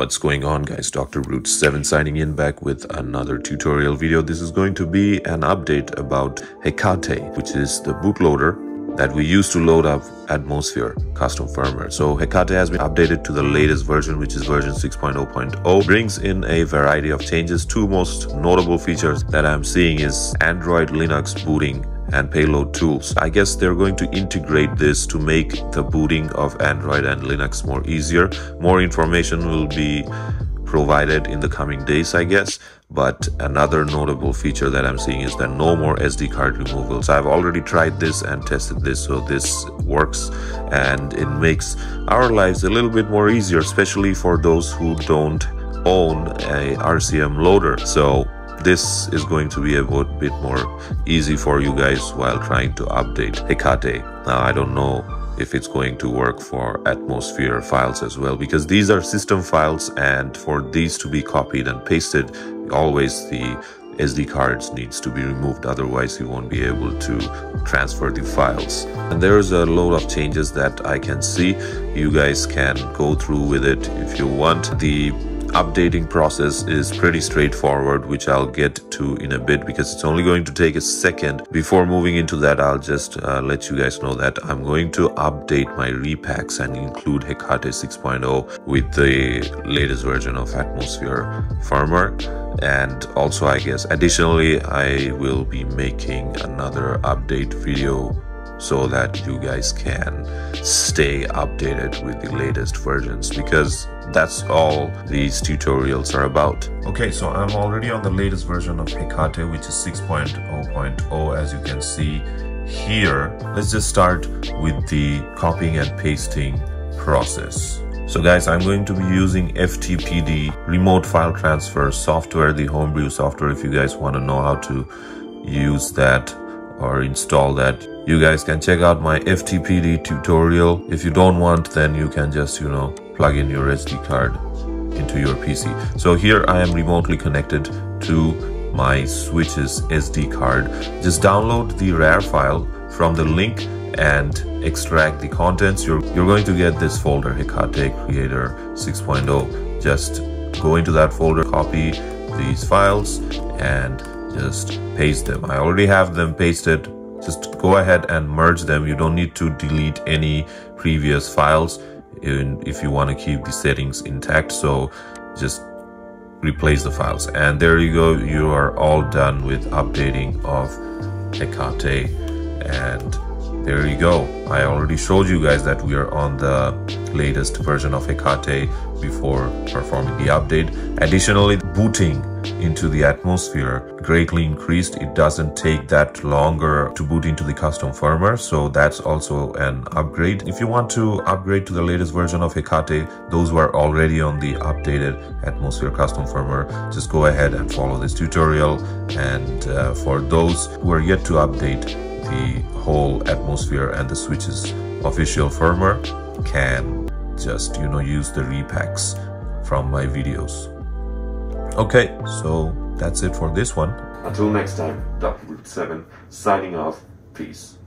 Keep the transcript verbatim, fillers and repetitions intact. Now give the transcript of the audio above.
What's going on, guys? Doctor Root seven signing in, back with another tutorial video. This is going to be an update about Hekate, which is the bootloader that we use to load up Atmosphere custom firmware. So Hekate has been updated to the latest version, which is version six point oh point oh. Brings in a variety of changes. Two most notable features that I'm seeing is Android, Linux booting and payload tools. I guess they're going to integrate this to make the booting of Android and Linux more easier. More information will be provided in the coming days, I guess. But another notable feature that I'm seeing is that no more S D card removals. I've already tried this and tested this, so this works and it makes our lives a little bit more easier, especially for those who don't own a R C M loader. So this is going to be a bit more easy for you guys while trying to update Hekate. Now, I don't know if it's going to work for Atmosphere files as well, because these are system files, and for these to be copied and pasted, always the S D cards needs to be removed, otherwise you won't be able to transfer the files. And there's a load of changes that I can see. You guys can go through with it if you want. The updating process is pretty straightforward, which I'll get to in a bit, because it's only going to take a second. Before moving into that, I'll just uh, let you guys know that I'm going to update my repacks and include Hekate six point oh with the latest version of Atmosphere firmware. And also, I guess additionally, I will be making another update video so that you guys can stay updated with the latest versions, because that's all these tutorials are about. Okay, so I'm already on the latest version of Hekate, which is six point oh point oh, as you can see here. Let's just start with the copying and pasting process. So guys, I'm going to be using F T P D remote file transfer software, the homebrew software. If you guys want to know how to use that or install that, you guys can check out my F T P D tutorial. If you don't want, then you can just, you know, plug in your S D card into your P C. So here I am remotely connected to my Switch's S D card. Just download the rar file from the link and extract the contents. You're, you're going to get this folder, Hekate Creator six point oh. Just go into that folder, copy these files and just paste them. I already have them pasted. Just go ahead and merge them. You don't need to delete any previous files if you want to keep the settings intact. So just replace the files, and there you go, you are all done with updating of Hekate. And there you go, I already showed you guys that we are on the latest version of Hekate before performing the update. Additionally, booting into the Atmosphere greatly increased. It doesn't take that longer to boot into the custom firmware, so that's also an upgrade. If you want to upgrade to the latest version of Hekate, those who are already on the updated Atmosphere custom firmware, just go ahead and follow this tutorial. And uh, for those who are yet to update, the whole Atmosphere and the Switch's official firmware can just, you know, use the repacks from my videos. Okay, so that's it for this one. Until next time, Doctor Brute seven signing off. Peace.